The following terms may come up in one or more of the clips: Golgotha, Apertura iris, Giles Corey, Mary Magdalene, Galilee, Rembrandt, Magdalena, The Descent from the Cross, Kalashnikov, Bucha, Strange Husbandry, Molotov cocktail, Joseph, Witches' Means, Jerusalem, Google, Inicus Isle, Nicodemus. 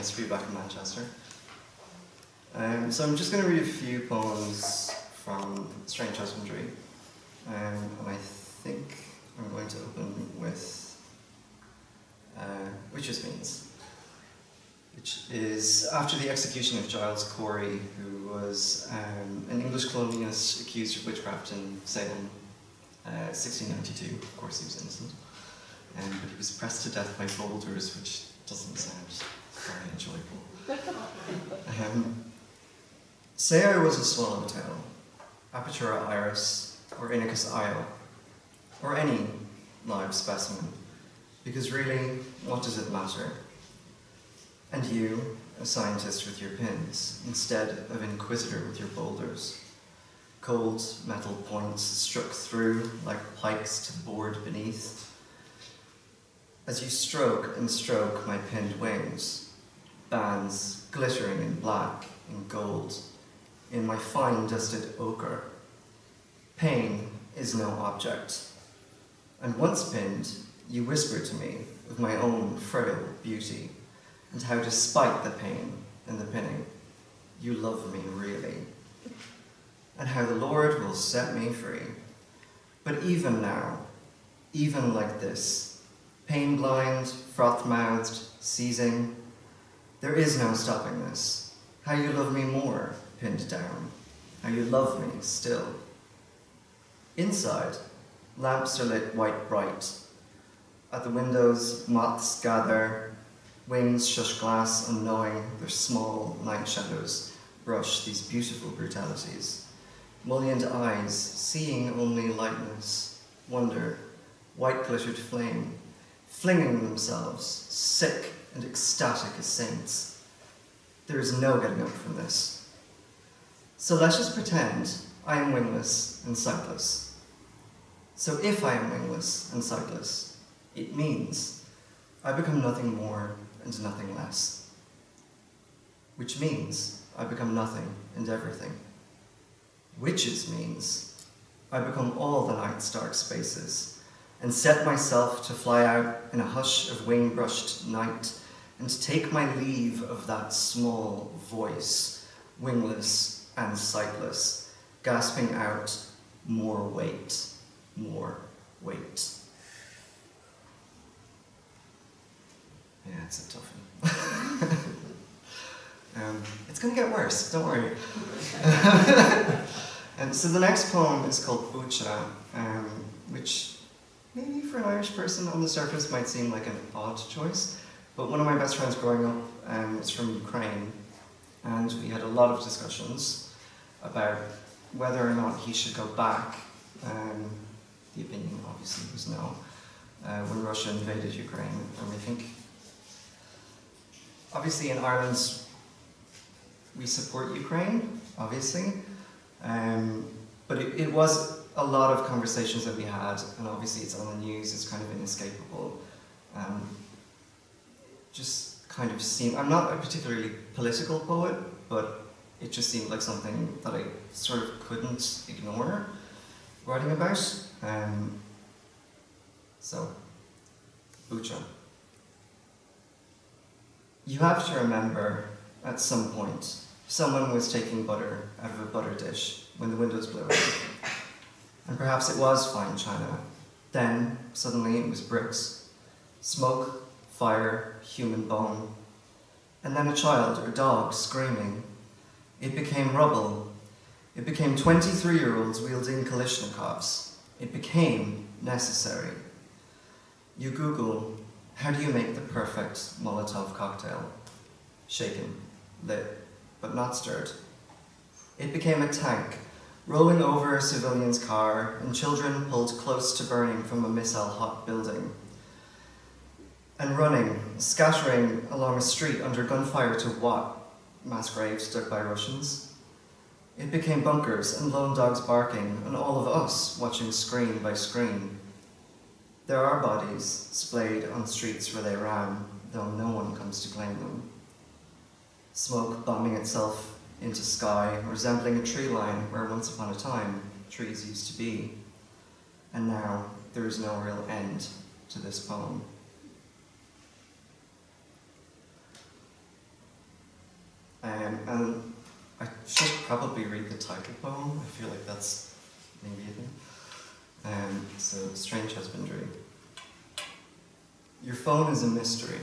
history back in Manchester. So I'm just going to read a few poems from Strange Husbandry, and I think I'm going to open with Witches' Means, which is after the execution of Giles Corey, who was an English colonialist accused of witchcraft in Salem, 1692. Of course he was innocent, but he was pressed to death by boulders, which doesn't sound very enjoyable. Say I was a swallowtail, Apertura iris, or Inicus Isle, or any live specimen, because really, what does it matter? And you, a scientist with your pins, instead of inquisitor with your boulders. Cold metal points struck through like pikes to board beneath. As you stroke and stroke my pinned wings, bands glittering in black and gold, in my fine dusted ochre. Pain is no object. And once pinned, you whisper to me of my own frail beauty, and how despite the pain and the pinning, you love me really, and how the Lord will set me free. But even now, even like this, pain-blind, froth-mouthed, seizing, there is no stopping this. How you love me more, pinned down, how you love me still. Inside, lamps are lit white bright. At the windows, moths gather, wings shush glass, unknowing their small night shadows brush these beautiful brutalities. Mullioned eyes, seeing only lightness, wonder, white glittered flame, flinging themselves, sick and ecstatic as saints. There is no getting up from this. So let us pretend I am wingless and sightless. So if I am wingless and sightless, it means I become nothing more and nothing less, which means I become nothing and everything. Witches means I become all the night's dark spaces and set myself to fly out in a hush of wing-brushed night and take my leave of that small voice, wingless and sightless, gasping out more weight, more weight. Yeah, it's a tough one. It's going to get worse, don't worry. And so the next poem is called Bucha, which maybe for an Irish person on the surface might seem like an odd choice, but one of my best friends growing up is from Ukraine, and we had a lot of discussions about whether or not he should go back. The opinion obviously was no, when Russia invaded Ukraine, and I think obviously in Ireland, we support Ukraine, obviously, but it was a lot of conversations that we had, and obviously it's on the news, it's kind of inescapable. Just kind of seemed, I'm not a particularly political poet, but it just seemed like something that I sort of couldn't ignore writing about. So, Bucha. You have to remember, at some point, someone was taking butter out of a butter dish when the windows blew out. And perhaps it was fine china. Then, suddenly, it was bricks. Smoke, fire, human bone. And then a child or dog screaming. It became rubble. It became 23-year-olds wielding Kalashnikovs. It became necessary. You Google, how do you make the perfect Molotov cocktail? Shaken, lit, but not stirred. It became a tank, rolling over a civilian's car, and children pulled close to burning from a missile-hot building. And running, scattering along a street under gunfire to what? Mass graves dug by Russians. It became bunkers and lone dogs barking, and all of us watching screen by screen. There are bodies splayed on streets where they ran, though no one comes to claim them. Smoke bombing itself into sky, resembling a tree line where once upon a time trees used to be. And now there is no real end to this poem. probably read the title poem. I feel like that's maybe it. So, Strange Husbandry. Your phone is a mystery,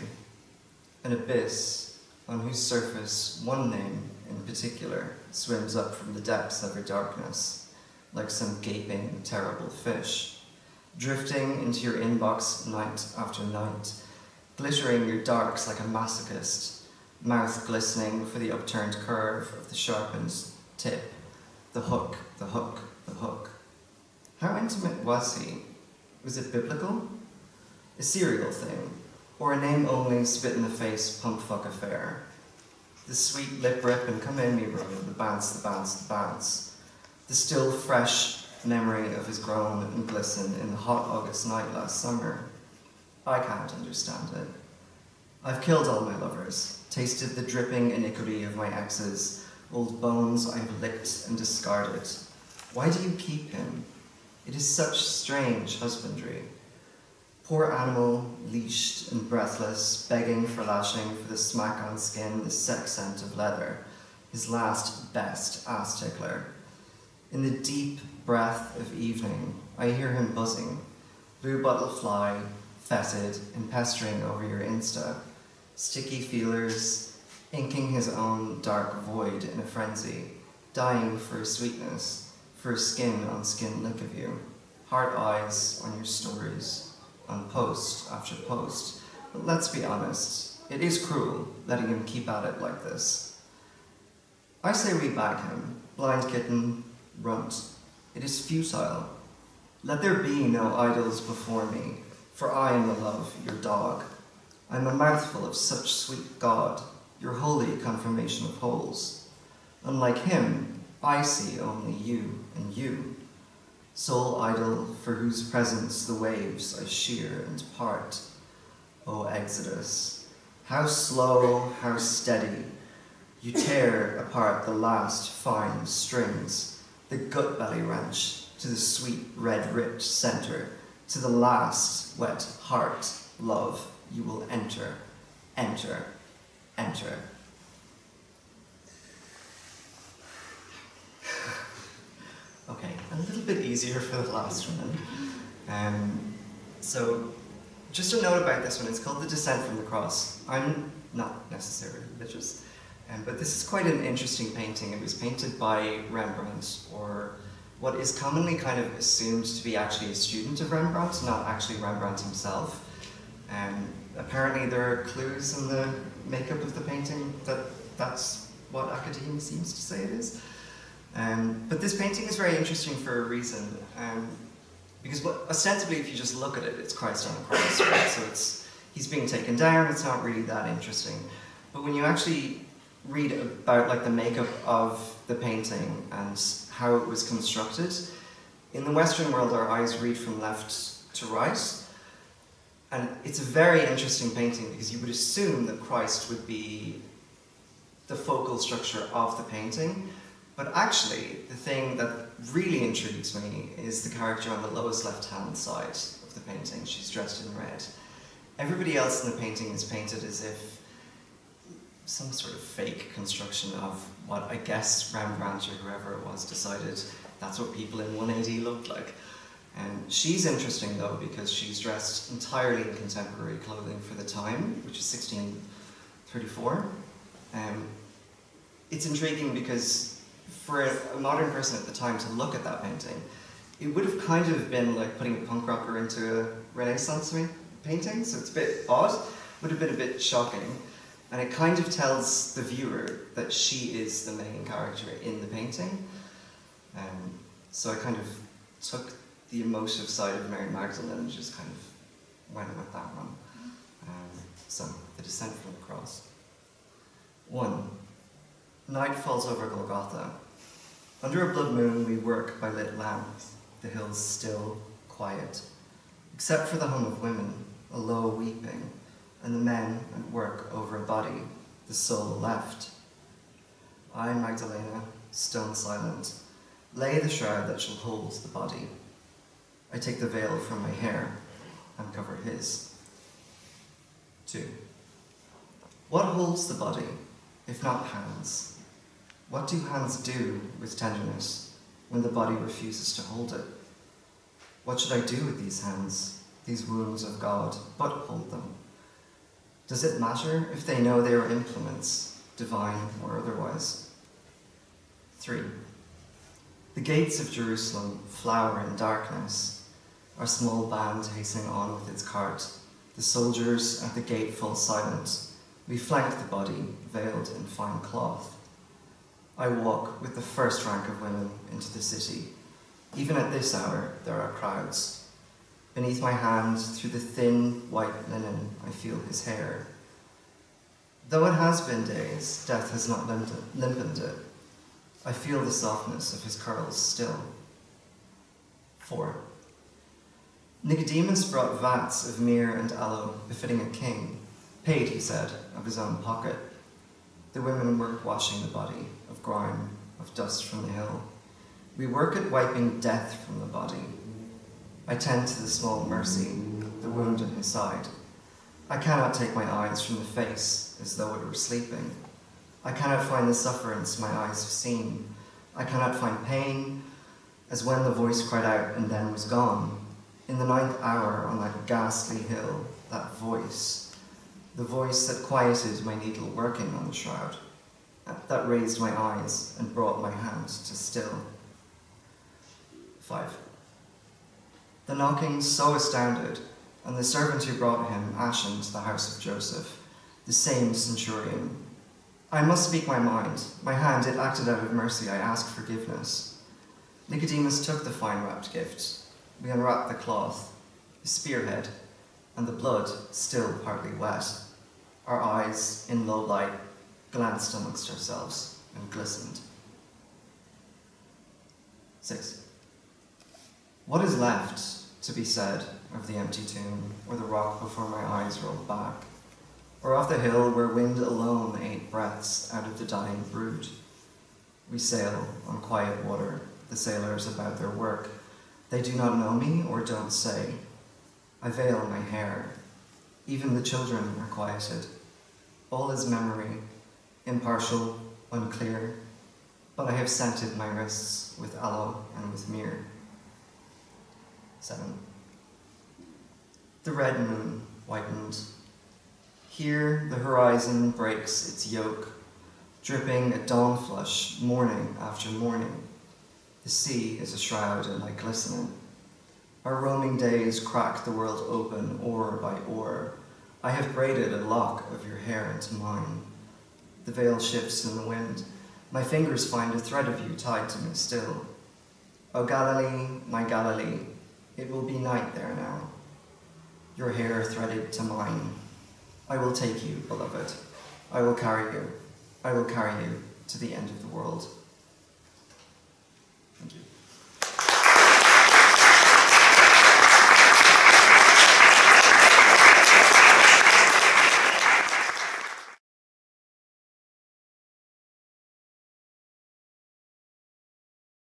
an abyss on whose surface one name in particular swims up from the depths of her darkness, like some gaping, terrible fish, drifting into your inbox night after night, glittering your darks like a masochist, mouth glistening for the upturned curve of the sharpened tip, the hook, the hook, the hook. How intimate was he? Was it biblical? A serial thing, or a name-only, spit-in-the-face, pump-fuck affair? The sweet lip-rip and come-in-me-room, the bounce, the bounce, the bounce. The still, fresh memory of his groan and glisten in the hot August night last summer. I can't understand it. I've killed all my lovers, tasted the dripping iniquity of my exes, old bones I've licked and discarded. Why do you keep him? It is such strange husbandry. Poor animal, leashed and breathless, begging for lashing for the smack on skin, the sex scent of leather, his last best ass tickler. In the deep breath of evening, I hear him buzzing, blue butterfly, fetid and pestering over your Insta, sticky feelers, inking his own dark void in a frenzy, dying for sweetness, for skin on skin look of you, hard eyes on your stories, on post after post. But let's be honest, it is cruel letting him keep at it like this. I say we back him, blind kitten, runt. It is futile. Let there be no idols before me, for I am the love, your dog. I am a mouthful of such sweet God, your holy confirmation of holes. Unlike him, I see only you and you. Soul idol, for whose presence the waves I shear and part. O Exodus, how slow, how steady, you tear apart the last fine strings, the gut belly wrench to the sweet red-ripped center, to the last wet heart, love, you will enter, enter, enter. Okay, a little bit easier for the last one. So, just a note about this one, it's called The Descent from the Cross. I'm not necessarily religious, but this is quite an interesting painting. It was painted by Rembrandt, or what is commonly kind of assumed to be actually a student of Rembrandt, not actually Rembrandt himself. Apparently there are clues in the makeup of the painting that that's what academia seems to say it is. But this painting is very interesting for a reason, because ostensibly if you just look at it, it's Christ on a cross, right? So he's being taken down, it's not really that interesting. But when you actually read about like the makeup of the painting and how it was constructed, in the Western world our eyes read from left to right, and it's a very interesting painting because you would assume that Christ would be the focal structure of the painting. But actually, the thing that really intrigues me is the character on the lowest left-hand side of the painting. She's dressed in red. Everybody else in the painting is painted as if some sort of fake construction of what I guess Rembrandt or whoever it was decided that's what people in 180 looked like. And she's interesting though because she's dressed entirely in contemporary clothing for the time, which is 1634. It's intriguing because for a modern person at the time to look at that painting, it would have kind of been like putting a punk rocker into a Renaissance painting, so it's a bit odd, would have been a bit shocking, and it kind of tells the viewer that she is the main character in the painting. So I kind of took the emotive side of Mary Magdalene and just kind of went with that one. So, The Descent from the Cross. 1. Night falls over Golgotha. Under a blood moon, we work by lit lamps, the hills still, quiet, except for the hum of women, a low weeping, and the men at work over a body, the soul left. I, Magdalena, stone silent, lay the shroud that shall hold the body. I take the veil from my hair and cover his. 2. What holds the body, if not hands? What do hands do with tenderness when the body refuses to hold it? What should I do with these hands, these wounds of God, but hold them? Does it matter if they know they are implements, divine or otherwise? 3. The gates of Jerusalem flower in darkness. Our small band hastening on with its cart, the soldiers at the gate fall silent. We flank the body, veiled in fine cloth. I walk with the first rank of women into the city. Even at this hour, there are crowds. Beneath my hand, through the thin, white linen, I feel his hair. Though it has been days, death has not limpened it. I feel the softness of his curls still. 4. Nicodemus brought vats of myrrh and aloe, befitting a king, paid, he said, of his own pocket. The women work washing the body, of grime, of dust from the hill. We work at wiping death from the body. I tend to the small mercy, the wound in his side. I cannot take my eyes from the face, as though it were sleeping. I cannot find the sufferance my eyes have seen. I cannot find pain, as when the voice cried out and then was gone. In the 9th hour on that ghastly hill, that voice, the voice that quieted my needle working on the shroud, that raised my eyes and brought my hand to still. 5. The knocking so astounded, and the servant who brought him ashen to the house of Joseph, the same centurion. I must speak my mind. My hand, it acted out of mercy. I ask forgiveness. Nicodemus took the fine-wrapped gift. We unwrapped the cloth, the spearhead, and the blood, still partly wet. Our eyes, in low light, glanced amongst ourselves and glistened. 6. What is left to be said of the empty tomb, or the rock before my eyes rolled back, or of the hill where wind alone ate breaths out of the dying brood? We sail on quiet water, the sailors about their work. They do not know me or don't say. I veil my hair. Even the children are quieted. All is memory, impartial, unclear, but I have scented my wrists with aloe and with myrrh. 7. The red moon whitened. Here the horizon breaks its yoke, dripping a dawn flush morning after morning. The sea is a shroud and I glisten it. Our roaming days crack the world open, oar by oar. I have braided a lock of your hair into mine. The veil shifts in the wind. My fingers find a thread of you tied to me still. O Galilee, my Galilee, it will be night there now, your hair threaded to mine. I will take you, beloved. I will carry you. I will carry you to the end of the world.